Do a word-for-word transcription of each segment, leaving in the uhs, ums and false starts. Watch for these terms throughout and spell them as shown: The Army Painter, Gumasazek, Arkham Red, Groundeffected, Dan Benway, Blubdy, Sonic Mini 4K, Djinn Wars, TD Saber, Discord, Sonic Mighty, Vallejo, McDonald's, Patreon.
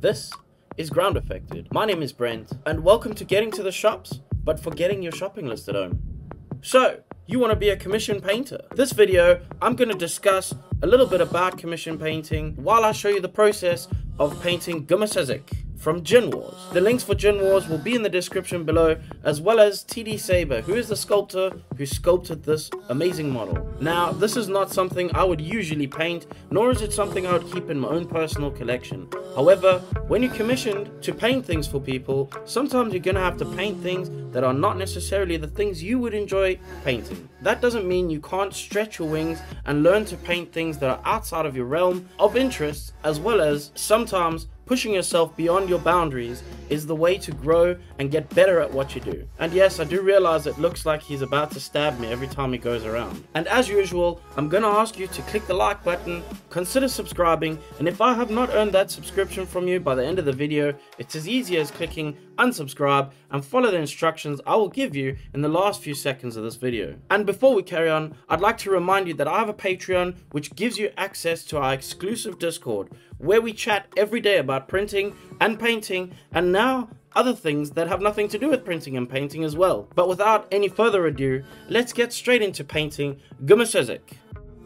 This is Groundeffected. My name is Brent, and welcome to Getting to the Shops, but for getting your shopping list at home. So, you want to be a commission painter? This video, I'm going to discuss a little bit about commission painting while I show you the process of painting Gumasazek from Djinn Wars. The links for Djinn Wars will be in the description below, as well as T D Saber, who is the sculptor who sculpted this amazing model. Now, this is not something I would usually paint, nor is it something I would keep in my own personal collection. However, when you're commissioned to paint things for people, sometimes you're gonna have to paint things that are not necessarily the things you would enjoy painting. That doesn't mean you can't stretch your wings and learn to paint things that are outside of your realm of interest, as well as sometimes pushing yourself beyond your boundaries is the way to grow and get better at what you do. And yes, I do realize it looks like he's about to stab me every time he goes around. And as usual, I'm gonna ask you to click the like button, consider subscribing, and if I have not earned that subscription from you by the end of the video, it's as easy as clicking unsubscribe and follow the instructions I will give you in the last few seconds of this video. And before we carry on, I'd like to remind you that I have a Patreon which gives you access to our exclusive Discord, where we chat every day about printing and painting, and now other things that have nothing to do with printing and painting as well. But without any further ado, let's get straight into painting Gumasazek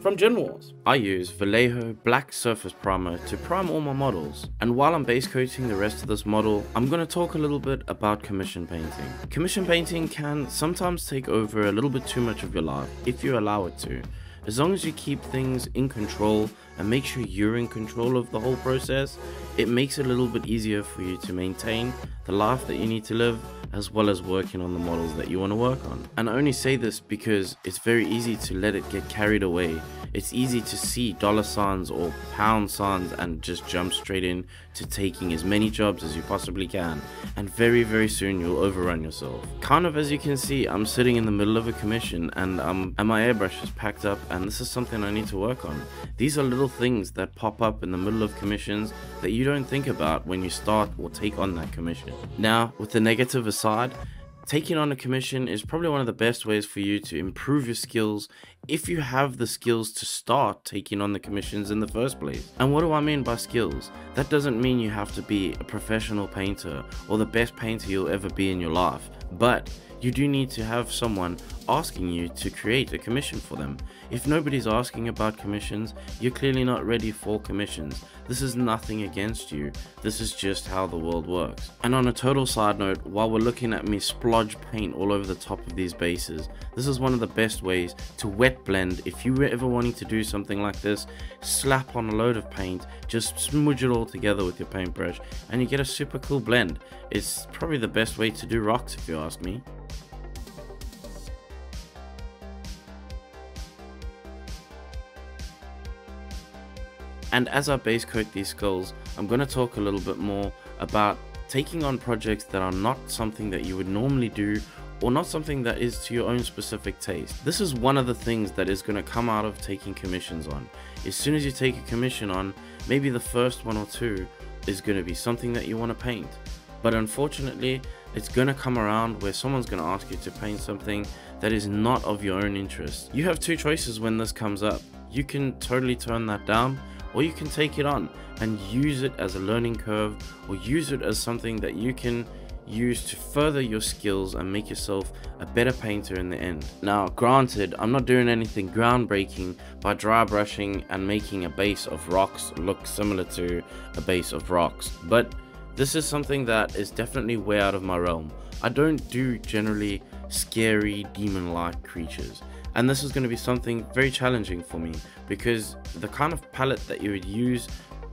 from Djinn Wars. I use Vallejo black surface primer to prime all my models, and while I'm base coating the rest of this model, I'm going to talk a little bit about commission painting. Commission painting can sometimes take over a little bit too much of your life if you allow it to. As long as you keep things in control and make sure you're in control of the whole process, it makes it a little bit easier for you to maintain the life that you need to live, as well as working on the models that you want to work on. And I only say this because it's very easy to let it get carried away. It's easy to see dollar signs or pound signs and just jump straight in to taking as many jobs as you possibly can, and very very soon you'll overrun yourself. Kind of as you can see, I'm sitting in the middle of a commission and um and my airbrush is packed up, and this is something I need to work on. These are little things that pop up in the middle of commissions that you don't think about when you start or take on that commission. Now, with the negative aside, taking on a commission is probably one of the best ways for you to improve your skills if you have the skills to start taking on the commissions in the first place. And what do I mean by skills? That doesn't mean you have to be a professional painter or the best painter you'll ever be in your life, but you do need to have someone asking you to create a commission for them. If nobody's asking about commissions, you're clearly not ready for commissions. This is nothing against you, this is just how the world works. And on a total side note, while we're looking at me splodge paint all over the top of these bases, this is one of the best ways to wet blend. If you were ever wanting to do something like this, slap on a load of paint, just smudge it all together with your paintbrush, and you get a super cool blend. It's probably the best way to do rocks if you ask me. And as I base coat these skulls, I'm going to talk a little bit more about taking on projects that are not something that you would normally do, or not something that is to your own specific taste. This is one of the things that is going to come out of taking commissions on. As soon as you take a commission on, maybe the first one or two is going to be something that you want to paint. But unfortunately, it's going to come around where someone's going to ask you to paint something that is not of your own interest. You have two choices when this comes up. You can totally turn that down, or you can take it on and use it as a learning curve, or use it as something that you can use to further your skills and make yourself a better painter in the end. Now, granted, I'm not doing anything groundbreaking by dry brushing and making a base of rocks look similar to a base of rocks, but this is something that is definitely way out of my realm. I don't do generally scary demon-like creatures. And this is going to be something very challenging for me, because the kind of palette that you would use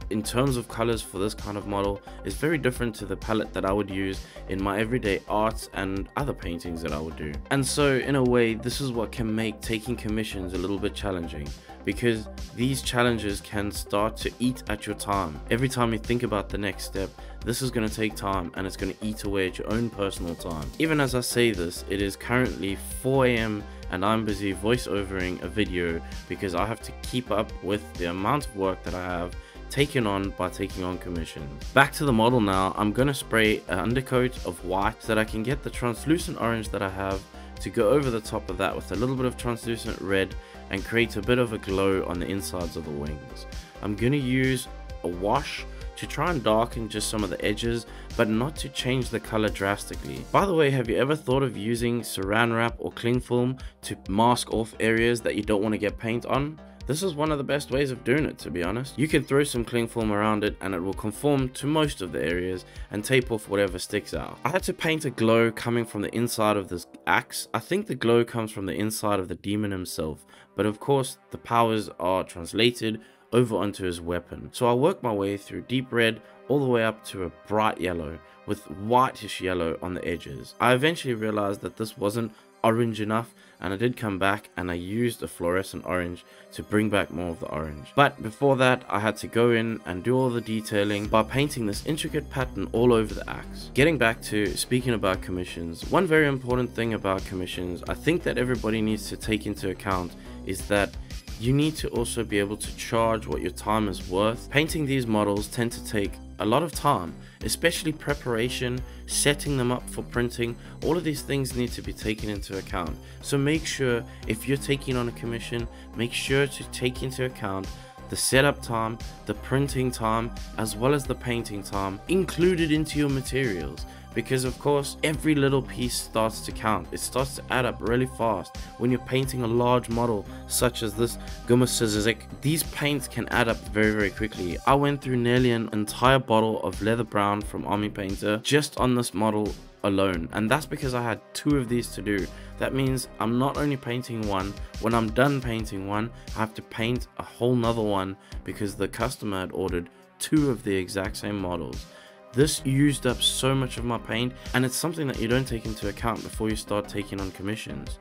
in terms of colors for this kind of model is very different to the palette that I would use in my everyday arts and other paintings that I would do. And so in a way, this is what can make taking commissions a little bit challenging, because these challenges can start to eat at your time. Every time you think about the next step, this is going to take time, and it's going to eat away at your own personal time. Even as I say this, it is currently four A M and I'm busy voice-overing a video because I have to keep up with the amount of work that I have taken on by taking on commissions. Back to the model now, I'm going to spray an undercoat of white so that I can get the translucent orange that I have to go over the top of that with a little bit of translucent red and create a bit of a glow on the insides of the wings. I'm going to use a wash to try and darken just some of the edges, but not to change the color drastically. By the way, have you ever thought of using saran wrap or cling film to mask off areas that you don't want to get paint on? This is one of the best ways of doing it, to be honest. You can throw some cling film around it and it will conform to most of the areas and tape off whatever sticks out. I had to paint a glow coming from the inside of this axe. I think the glow comes from the inside of the demon himself, but of course the powers are translated over onto his weapon. So I worked my way through deep red all the way up to a bright yellow with whitish yellow on the edges. I eventually realized that this wasn't orange enough, and I did come back and I used a fluorescent orange to bring back more of the orange. But before that, I had to go in and do all the detailing by painting this intricate pattern all over the axe. Getting back to speaking about commissions, one very important thing about commissions I think that everybody needs to take into account is that you need to also be able to charge what your time is worth. Painting these models tend to take a lot of time, especially preparation, setting them up for printing. All of these things need to be taken into account. So make sure if you're taking on a commission, make sure to take into account the setup time, the printing time, as well as the painting time included into your materials. Because of course, every little piece starts to count. It starts to add up really fast. When you're painting a large model, such as this Gumasazek, these paints can add up very, very quickly. I went through nearly an entire bottle of leather brown from Army Painter just on this model alone. And that's because I had two of these to do. That means I'm not only painting one, when I'm done painting one, I have to paint a whole nother one because the customer had ordered two of the exact same models. This used up so much of my paint, and it's something that you don't take into account before you start taking on commissions.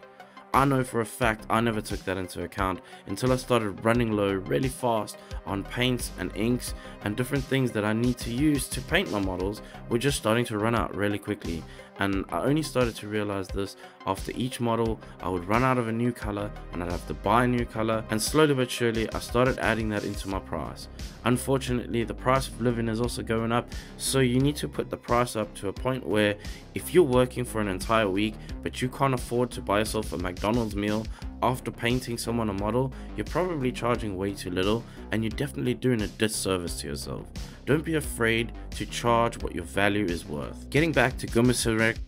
I know for a fact I never took that into account until I started running low really fast on paints and inks and different things that I need to use to paint my models were just starting to run out really quickly. And I only started to realize this after each model. I would run out of a new color and I'd have to buy a new color, and slowly but surely I started adding that into my price. Unfortunately, the price of living is also going up, so you need to put the price up to a point where if you're working for an entire week but you can't afford to buy yourself a McDonald's meal after painting someone a model, you're probably charging way too little and you're definitely doing a disservice to yourself. Don't be afraid to charge what your value is worth. Getting back to Gumasazek,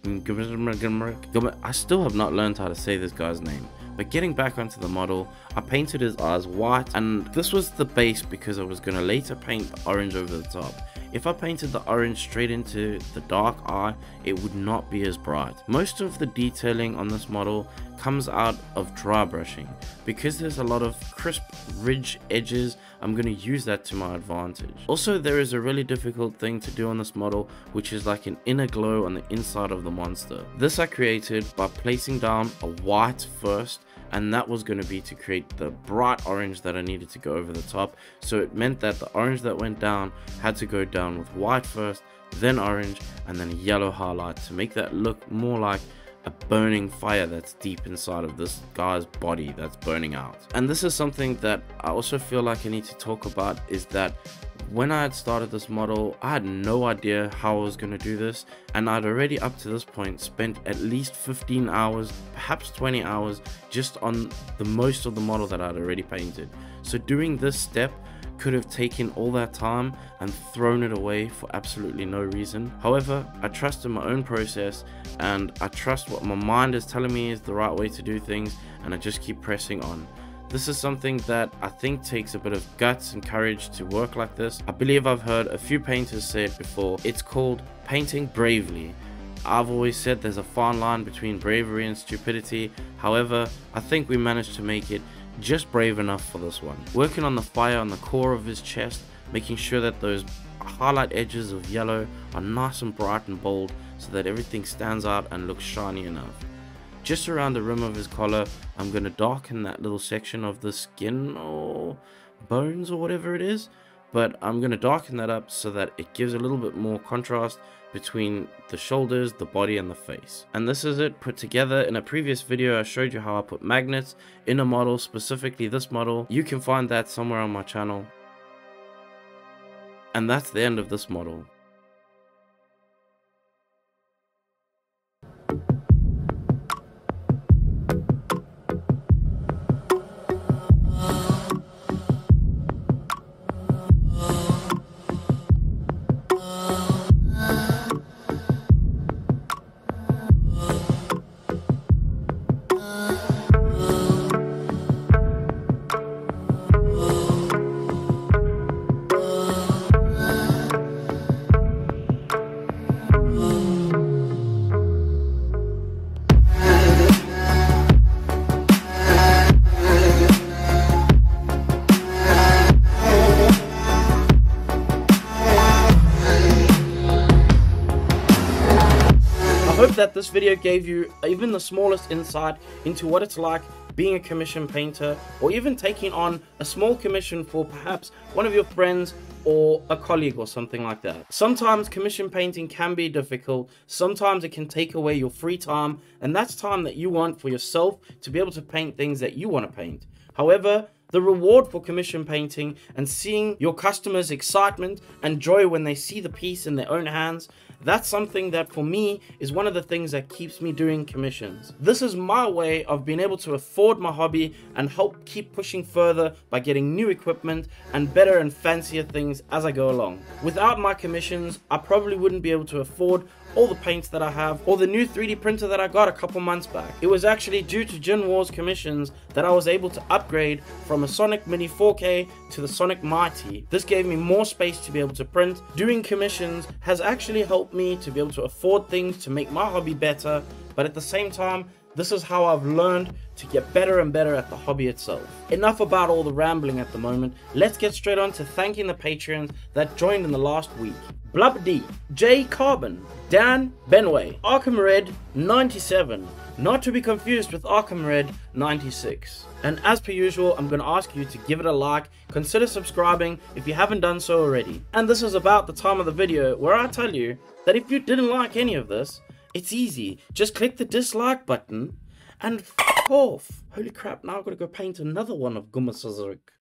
I still have not learned how to say this guy's name. But getting back onto the model, I painted his eyes white, and this was the base because I was going to later paint the orange over the top. If I painted the orange straight into the dark eye, it would not be as bright. Most of the detailing on this model comes out of dry brushing. Because there's a lot of crisp ridge edges, I'm going to use that to my advantage. Also, there is a really difficult thing to do on this model, which is like an inner glow on the inside of the monster. This I created by placing down a white first, and that was going to be to create the bright orange that I needed to go over the top. So it meant that the orange that went down had to go down with white first, then orange, and then a yellow highlight to make that look more like a burning fire that's deep inside of this guy's body that's burning out. And this is something that I also feel like I need to talk about, is that when I had started this model, I had no idea how I was going to do this, and I'd already up to this point spent at least fifteen hours, perhaps twenty hours, just on the most of the model that I'd already painted. So doing this step could have taken all that time and thrown it away for absolutely no reason. However, I trust in my own process, and I trust what my mind is telling me is the right way to do things, and I just keep pressing on. This is something that I think takes a bit of guts and courage to work like this. I believe I've heard a few painters say it before. It's called painting bravely. I've always said there's a fine line between bravery and stupidity. However, I think we managed to make it just brave enough for this one. Working on the fire on the core of his chest, making sure that those highlight edges of yellow are nice and bright and bold so that everything stands out and looks shiny enough. Just around the rim of his collar, I'm going to darken that little section of the skin or bones or whatever it is, but I'm going to darken that up so that it gives a little bit more contrast between the shoulders, the body, and the face. And this is it put together. In a previous video, I showed you how I put magnets in a model, specifically this model. You can find that somewhere on my channel. And that's the end of this model. I hope that this video gave you even the smallest insight into what it's like being a commission painter, or even taking on a small commission for perhaps one of your friends or a colleague or something like that. Sometimes commission painting can be difficult, sometimes it can take away your free time, and that's time that you want for yourself to be able to paint things that you want to paint. However, the reward for commission painting and seeing your customers' excitement and joy when they see the piece in their own hands, that's something that for me is one of the things that keeps me doing commissions. This is my way of being able to afford my hobby and help keep pushing further by getting new equipment and better and fancier things as I go along. Without my commissions, I probably wouldn't be able to afford all the paints that I have, or the new three D printer that I got a couple months back. It was actually due to Djinn Wars commissions that I was able to upgrade from a Sonic Mini four K to the Sonic Mighty. This gave me more space to be able to print. Doing commissions has actually helped me to be able to afford things to make my hobby better, but at the same time, this is how I've learned to get better and better at the hobby itself. Enough about all the rambling at the moment, let's get straight on to thanking the Patreons that joined in the last week. Blubdy, J Carbon, Dan Benway, Arkham Red ninety-seven, not to be confused with Arkham Red ninety-six. And as per usual, I'm going to ask you to give it a like, consider subscribing if you haven't done so already. And this is about the time of the video where I tell you that if you didn't like any of this, it's easy, just click the dislike button and f*** off. Holy crap, now I've got to go paint another one of Gumasazek.